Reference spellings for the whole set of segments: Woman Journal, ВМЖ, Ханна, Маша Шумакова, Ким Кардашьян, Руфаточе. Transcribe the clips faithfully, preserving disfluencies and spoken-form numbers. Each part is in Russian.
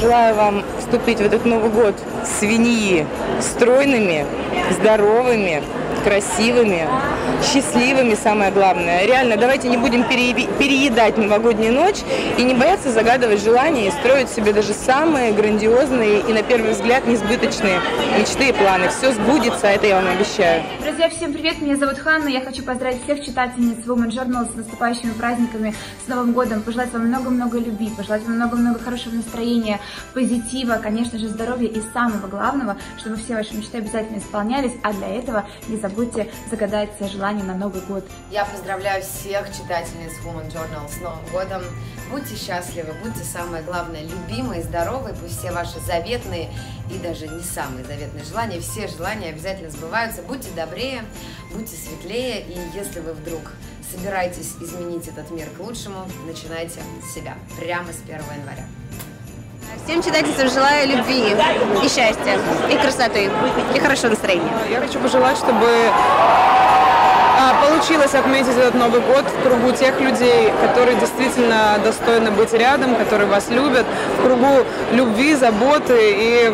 Желаю вам вступить в этот Новый год свиньи стройными, здоровыми, красивыми, счастливыми, самое главное. Реально, давайте не будем переедать новогоднюю ночь и не бояться загадывать желания и строить себе даже самые грандиозные и, на первый взгляд, несбыточные мечты и планы. Все сбудется, это я вам обещаю. Друзья, всем привет, меня зовут Ханна. Я хочу поздравить всех читательниц Woman Journal с наступающими праздниками, с Новым годом. Пожелать вам много-много любви, пожелать вам много-много хорошего настроения, позитива, конечно же, здоровья и самого главного, чтобы все ваши мечты обязательно исполнялись, а для этого не забудьте загадать желание на Новый год. Я поздравляю всех читательниц Woman Journal с Новым годом. Будьте счастливы, будьте, самое главное, любимые, здоровые. Пусть все ваши заветные и даже не самые заветные желания, все желания обязательно сбываются. Будьте добрее, будьте светлее. И если вы вдруг собираетесь изменить этот мир к лучшему, начинайте с себя прямо с первого января. Всем читательницам желаю любви и счастья, и красоты, и хорошего настроения. Я хочу пожелать, чтобы получилось отметить этот Новый год в кругу тех людей, которые действительно достойны быть рядом, которые вас любят, в кругу любви, заботы, и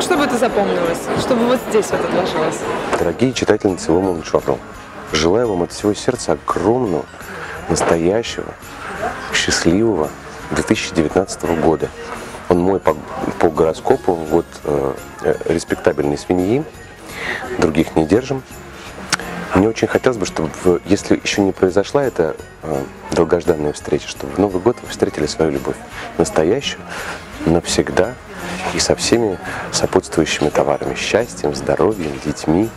чтобы это запомнилось, чтобы вот здесь вот отложилось. Дорогие читательницы Woman Journal, желаю вам от всего сердца огромного, настоящего, счастливого две тысячи девятнадцатого года. Он мой по, по гороскопу, вот э, респектабельной свиньи, других не держим. Мне очень хотелось бы, чтобы, вы, если еще не произошла эта э, долгожданная встреча, чтобы в Новый год вы встретили свою любовь, настоящую, навсегда и со всеми сопутствующими товарами, счастьем, здоровьем, детьми,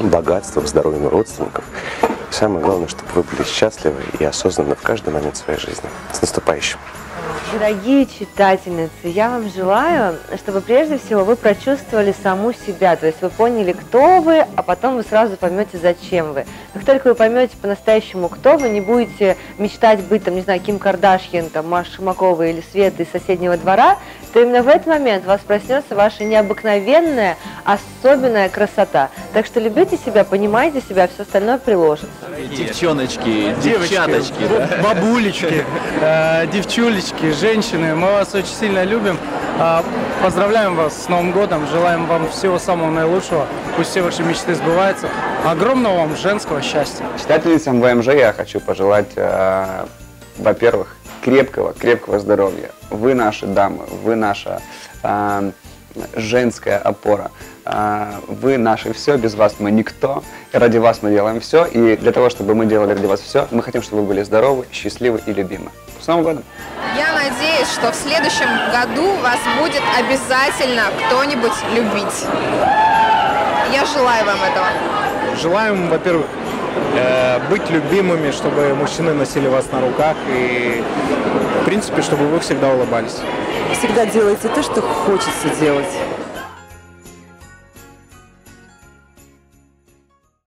богатством, здоровьем родственников. И самое главное, чтобы вы были счастливы и осознанны в каждый момент своей жизни. С наступающим! Дорогие читательницы, я вам желаю, чтобы прежде всего вы прочувствовали саму себя, то есть вы поняли, кто вы, а потом вы сразу поймете, зачем вы. Как только вы поймете по-настоящему, кто вы, не будете мечтать быть, там, не знаю, Ким Кардашьян, там, Маша Шумакова или Света из соседнего двора, то именно в этот момент у вас проснется ваша необыкновенная, особенная красота. Так что любите себя, понимайте себя, все остальное приложится. Девчоночки, девчаточки, девочки, да? Бабулечки, э, девчулечки, женщины, мы вас очень сильно любим. Э, поздравляем вас с Новым годом, желаем вам всего самого наилучшего. Пусть все ваши мечты сбываются. Огромного вам женского счастья. Читательницам ВМЖ я хочу пожелать, э, во-первых, крепкого, крепкого здоровья. Вы наши дамы, вы наша э, женская опора, э, вы наше все, без вас мы никто, ради вас мы делаем все, и для того, чтобы мы делали ради вас все, мы хотим, чтобы вы были здоровы, счастливы и любимы. С Новым годом! Я надеюсь, что в следующем году вас будет обязательно кто-нибудь любить. Я желаю вам этого. Желаем, во-первых, быть любимыми, чтобы мужчины носили вас на руках и, в принципе, чтобы вы всегда улыбались. Всегда делайте то, что хочется делать.